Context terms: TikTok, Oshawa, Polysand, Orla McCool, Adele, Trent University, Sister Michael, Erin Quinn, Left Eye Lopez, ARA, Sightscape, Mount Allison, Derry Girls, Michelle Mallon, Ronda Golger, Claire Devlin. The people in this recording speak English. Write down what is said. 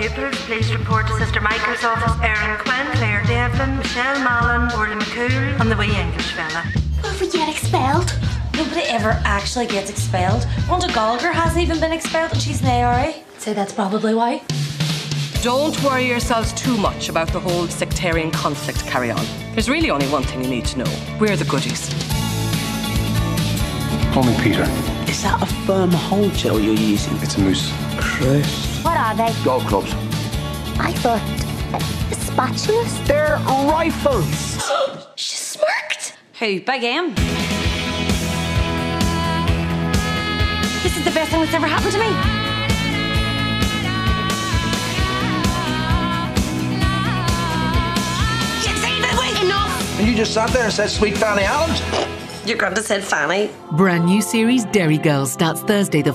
pupil, please report to Sister Michael's office. Erin Quinn, Claire Devlin, Michelle Mallon, Orla McCool, and the wee English fella. Will we get expelled? Nobody ever actually gets expelled. Ronda Golger hasn't even been expelled and she's an ARA. So that's probably why. Don't worry yourselves too much about the whole sectarian conflict carry on. There's really only one thing you need to know. We're the goodies. Call me Peter. Is that a firm hole gel you're using? It's a mousse. Christ. What are they? Golf clubs. I thought... spatulas? They're rifles! She smirked! Hey, Big M. This is the best thing that's ever happened to me. And you just sat there and said, "Sweet Fanny Adams." Your grandpa said Fanny. Brand new series, Derry Girls, starts Thursday.